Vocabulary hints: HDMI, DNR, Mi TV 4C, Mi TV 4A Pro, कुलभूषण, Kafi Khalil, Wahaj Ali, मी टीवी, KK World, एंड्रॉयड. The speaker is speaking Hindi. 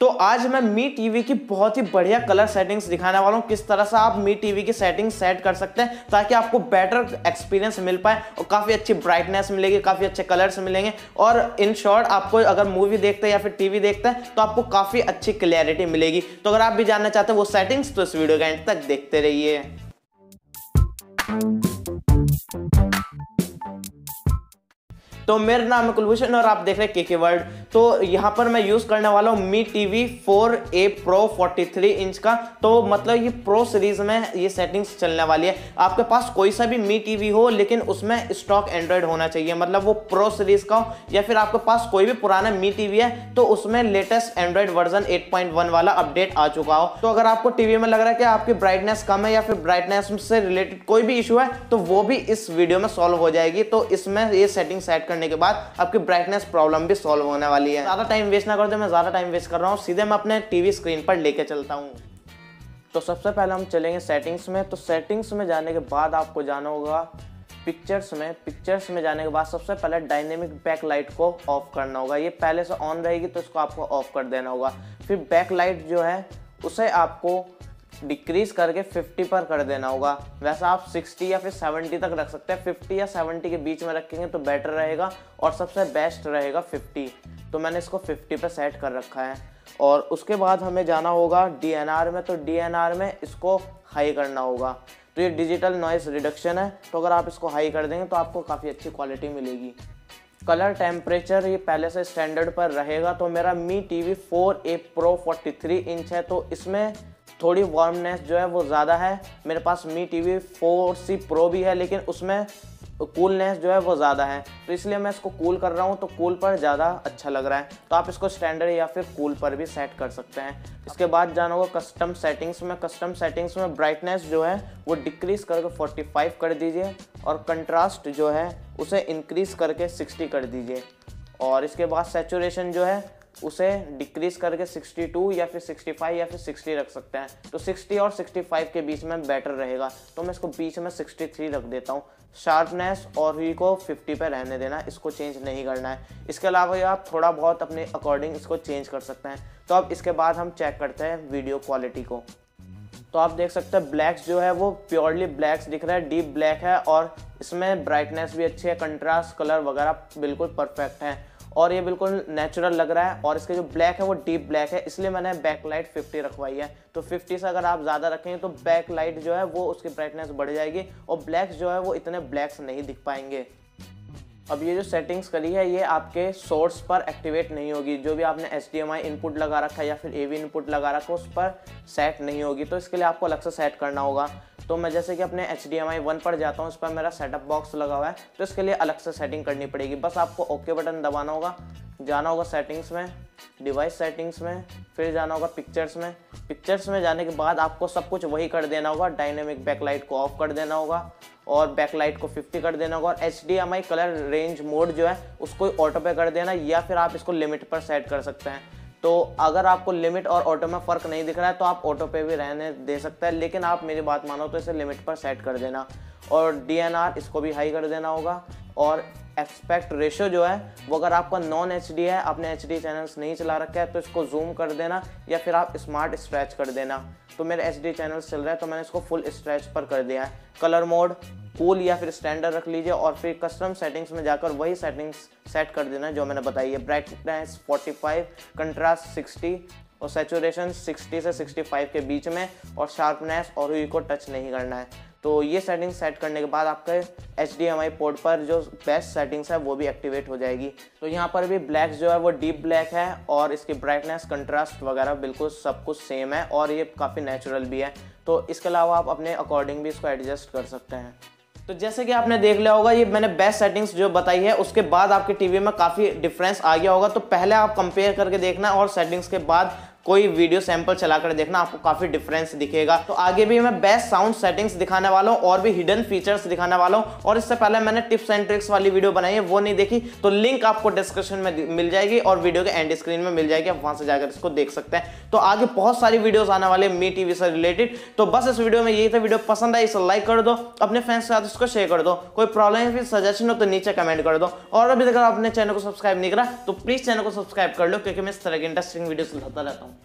तो आज मैं मी टीवी की बहुत ही बढ़िया कलर सेटिंग्स दिखाने वाला हूँ, किस तरह से आप मी टीवी की सेटिंग सेट कर सकते हैं ताकि आपको बेटर एक्सपीरियंस मिल पाए और काफ़ी अच्छी ब्राइटनेस मिलेगी, काफ़ी अच्छे कलर्स मिलेंगे और इन शॉर्ट आपको अगर मूवी देखते हैं या फिर टीवी देखते हैं तो आपको काफ़ी अच्छी क्लैरिटी मिलेगी। तो अगर आप भी जानना चाहते हैं वो सेटिंग्स तो इस वीडियो के एंड तक देखते रहिए। तो मेरा नाम है कुलभूषण और आप देख रहे हैं केके वर्ल्ड। तो यहाँ पर मैं यूज़ करने वाला हूँ मी टीवी 4A Pro 43 inch का। तो मतलब ये प्रो सीरीज़ में ये सेटिंग्स चलने वाली है। आपके पास कोई सा भी मी टीवी हो लेकिन उसमें स्टॉक एंड्रॉयड होना चाहिए, मतलब वो प्रो सीरीज़ का हो, या फिर आपके पास कोई भी पुराना मी टीवी है तो उसमें लेटेस्ट एंड्रॉयड वर्जन 8.1 वाला अपडेट आ चुका हो। तो अगर आपको टीवी में लग रहा है कि आपकी ब्राइटनेस कम है या फिर ब्राइटनेस से रिलेटेड कोई भी इशू है तो वो भी इस वीडियो में सॉल्व हो जाएगी। तो इसमें ये सेटिंग सेट करने के बाद आपकी ब्राइटनेस प्रॉब्लम भी सॉल्व होने वाली है। ज़्यादा टाइम वेस्ट ना करते, मैं ज़्यादा टाइम वेस्ट कर रहा हूँ, सीधे मैं अपने टीवी स्क्रीन पर लेके चलता हूँ। तो सबसे पहले हम चलेंगे सेटिंग्स में। तो सेटिंग्स में जाने के बाद आपको जाना होगा पिक्चर्स में। पिक्चर्स में जाने के बाद सबसे पहले डायनेमिक बैकलाइट को ऑफ करना होगा। ये पहले से ऑन रहेगी तो इसको आपको ऑफ कर देना होगा। फिर बैकलाइट जो है उसे आपको डिक्रीज करके 50 पर कर देना होगा। वैसे आप 60 या फिर 70 तक रख सकते हैं, 50 या 70 के बीच में रखेंगे तो बेटर रहेगा और सबसे बेस्ट रहेगा 50। तो मैंने इसको 50 पर सेट कर रखा है। और उसके बाद हमें जाना होगा DNR में। तो DNR में इसको हाई करना होगा। तो ये डिजिटल नॉइस रिडक्शन है, तो अगर आप इसको हाई कर देंगे तो आपको काफ़ी अच्छी क्वालिटी मिलेगी। कलर टेम्परेचर ये पहले से स्टैंडर्ड पर रहेगा। तो मेरा मी टीवी 4A Pro 43 inch है तो इसमें थोड़ी वार्मनेस जो है वो ज़्यादा है। मेरे पास मी टीवी 4C Pro भी है लेकिन उसमें कूलनेस जो है वो ज़्यादा है, तो इसलिए मैं इसको कूल कर रहा हूँ। तो कूल पर ज़्यादा अच्छा लग रहा है, तो आप इसको स्टैंडर्ड या फिर कूल पर भी सेट कर सकते हैं। इसके बाद जाना होगा कस्टम सेटिंग्स में। कस्टम सेटिंग्स में ब्राइटनेस जो है वो डिक्रीज़ करके 45 कर दीजिए और कंट्रास्ट जो है उसे इंक्रीज़ करके 60 कर दीजिए। और इसके बाद सैचुरेशन जो है उसे डिक्रीज़ करके 62 या फिर 65 या फिर 60 रख सकते हैं। तो 60 और 65 के बीच में बेटर रहेगा, तो मैं इसको बीच में 63 रख देता हूँ। शार्पनेस और ही को 50 पे रहने देना, इसको चेंज नहीं करना है। इसके अलावा आप थोड़ा बहुत अपने अकॉर्डिंग इसको चेंज कर सकते हैं। तो अब इसके बाद हम चेक करते हैं वीडियो क्वालिटी को। तो आप देख सकते हैं ब्लैक्स जो है वो प्योरली ब्लैक्स दिख रहा है, डीप ब्लैक है और इसमें ब्राइटनेस भी अच्छी है, कंट्रास्ट कलर वगैरह बिल्कुल परफेक्ट है और ये बिल्कुल नेचुरल लग रहा है। और इसके जो ब्लैक है वो डीप ब्लैक है, इसलिए मैंने बैकलाइट 50 रखवाई है। तो 50 से अगर आप ज़्यादा रखेंगे तो बैकलाइट जो है वो उसकी ब्राइटनेस बढ़ जाएगी और ब्लैक्स जो है वो इतने ब्लैक्स नहीं दिख पाएंगे। अब ये जो सेटिंग्स करी है ये आपके सोर्स पर एक्टिवेट नहीं होगी। जो भी आपने HDMI इनपुट लगा रखा है या फिर AV इनपुट लगा रखा है उस पर सेट नहीं होगी, तो इसके लिए आपको अलग से सेट करना होगा। तो मैं जैसे कि अपने HDMI 1 पर जाता हूँ, इस पर मेरा सेटअप बॉक्स लगा हुआ है, तो इसके लिए अलग से सेटिंग करनी पड़ेगी। बस आपको ओके बटन दबाना होगा, जाना होगा सेटिंग्स में, डिवाइस सेटिंग्स में, फिर जाना होगा पिक्चर्स में। पिक्चर्स में जाने के बाद आपको सब कुछ वही कर देना होगा। डायनेमिक बैकलाइट को ऑफ कर देना होगा और बैकलाइट को 50 कर देना होगा और HDMI कलर रेंज मोड जो है उसको ऑटो पे कर देना, या फिर आप इसको लिमिट पर सेट कर सकते हैं। तो अगर आपको लिमिट और ऑटो में फ़र्क नहीं दिख रहा है तो आप ऑटो पे भी रहने दे सकते हैं, लेकिन आप मेरी बात मानो तो इसे लिमिट पर सेट कर देना। और DNR इसको भी हाई कर देना होगा। और एस्पेक्ट रेशियो जो है वो अगर आपका नॉन HD है, आपने HD चैनल्स नहीं चला रखा है, तो इसको जूम कर देना या फिर आप स्मार्ट स्ट्रेच कर देना। तो मेरे HD चैनल्स चल रहा है तो मैंने इसको फुल स्ट्रेच पर कर दिया है। कलर मोड कूल या फिर स्टैंडर्ड रख लीजिए और फिर कस्टम सेटिंग्स में जाकर वही सेटिंग्स सेट कर देना जो मैंने बताई है। ब्राइटनेस 45, कंट्रास्ट 60 और सैचुरेशन 60 से 65 के बीच में, और शार्पनेस और ह्यू को टच नहीं करना है। तो ये सेटिंग सेट करने के बाद आपके HDMI पोर्ट पर जो बेस्ट सेटिंग्स है वो भी एक्टिवेट हो जाएगी। तो यहाँ पर भी ब्लैक जो है वो डीप ब्लैक है और इसकी ब्राइटनेस कंट्रास्ट वगैरह बिल्कुल सब कुछ सेम है और ये काफ़ी नेचुरल भी है। तो इसके अलावा आप अपने अकॉर्डिंग भी इसको एडजस्ट कर सकते हैं। तो जैसे कि आपने देख लिया होगा ये मैंने बेस्ट सेटिंग्स जो बताई है उसके बाद आपके टीवी में काफ़ी डिफरेंस आ गया होगा। तो पहले आप कंपेयर करके देखना और सेटिंग्स के बाद कोई वीडियो सैंपल चलाकर देखना, आपको काफी डिफरेंस दिखेगा। तो आगे भी मैं बेस्ट साउंड सेटिंग्स दिखाने वाला हूँ और भी हिडन फीचर्स दिखाने वाला हूँ, और इससे पहले मैंने टिप्स एंड ट्रिक्स वाली वीडियो बनाई है, वो नहीं देखी तो लिंक आपको डिस्क्रिप्शन में मिल जाएगी और वीडियो के एंड स्क्रीन में मिल जाएगी, आप वहां से जाकर इसको देख सकते हैं। तो आगे बहुत सारी वीडियोस आने वाले मी टीवी से रिलेटेड। तो बस इस वीडियो में यही था, वीडियो पसंद आई इसे लाइक कर दो, अपने फ्रेंड्स के साथ इसको शेयर कर दो, कोई प्रॉब्लम सजेशन हो तो नीचे कमेंट कर दो, और अभी तक आपने चैनल को सब्सक्राइब नहीं करा तो प्लीज चैनल को सब्सक्राइब कर लो, क्योंकि मैं इस तरह की इंटरेस्टिंग वीडियोस लाता रहता हूँ।